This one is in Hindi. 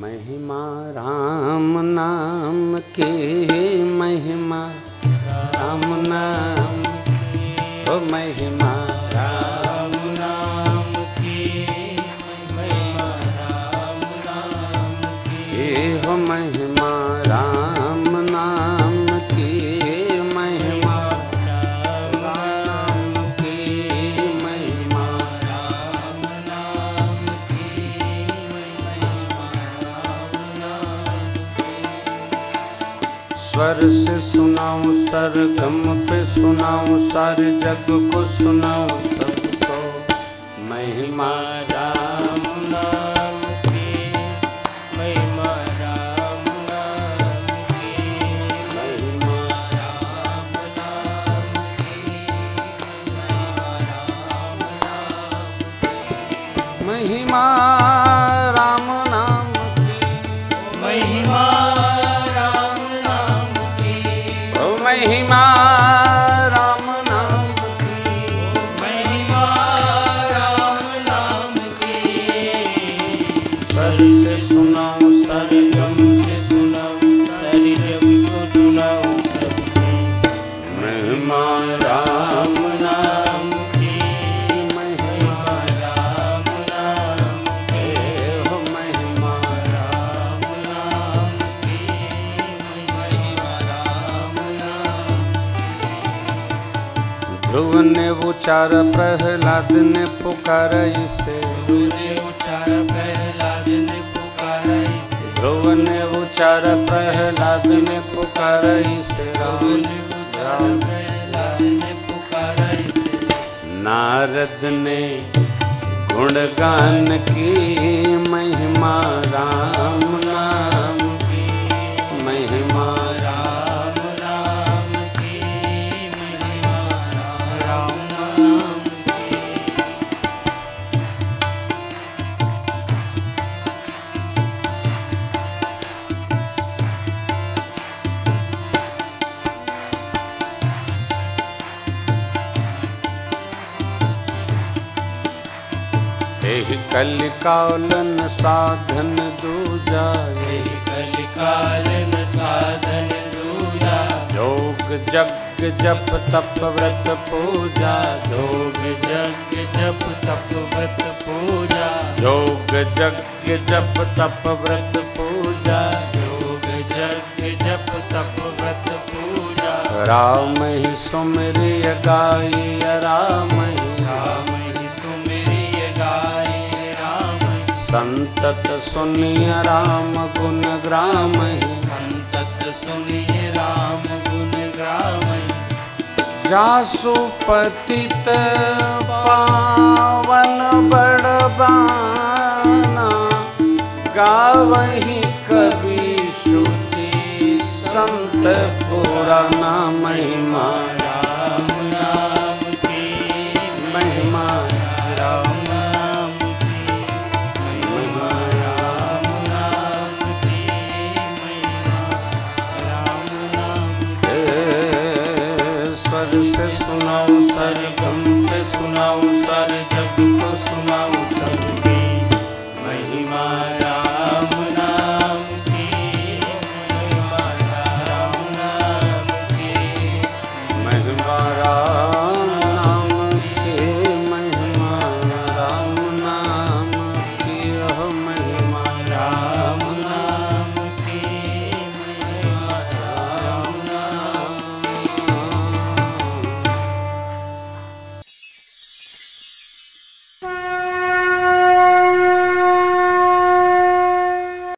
महिमा राम नाम की महिमा राम नाम ओ महिमा राम नाम की महिमा राम नाम की हो महिमा राम नाम की महिमा राम की महिमा राम नाम की महिमा राम नाम। स्वर से सुनाऊं सरगम पे सुनाऊं सारे जग को सुनाऊं सबको महिमा राम नाम की महिमा राम नाम की महिमा राम नाम की महिमा राम नाम की महिमा राम नाम की महिमा महिमा राम नाम की महिमा राम नाम की। स्वर से सुनाओ सरगम से सुनाओ सारी जग को सुनाओ सबको महिमा राम नाम की महिमा राम नाम की हो महिमा राम नाम की महिमा राम नाम। ध्रुव ने उचारा प्रहलाद ने पुकारा इसे ध्रुव ने उचारा प्रहलाद ने पुकारा इसे ध्रुव ने उचारा प्रहलाद ने पुकारा इसे ध्रुव ने उचारा प्रहलाद ने पुकारा इसे। नारद ने गुणगान की महिमा राम नाम की महिमा राम नाम की महिमा राम नाम की। एहि कलिकालन साधन दूजा एहि कलिकालन साधन दूजा योग जग जप तप व्रत पूजा योग जग जप तप व्रत पूजा योग जग जप तप व्रत पूजा योग जग जप तप व्रत पूजा। राम ही सुमरिय गाय राम ही सुमरिय गाय राम संतत सुनिय राम गुण ग्राम ही संतत सुनिय राम गुण ग्राम जासु पतित पावन बड़बाना गावहि कवि श्रुति संत पुराना महिमा राम नाम की महिमा राम नाम की महिमा राम नाम की महिमा राम नाम की। स्वर से सुनाओ सरगम से सुनाओ सारे जग को सुनाओ सबकी महिमा राम नाम की महिमा राम नाम की महिमा राम नाम की महिमा राम नाम की हो महिमा राम नाम की महिमा राम नाम की।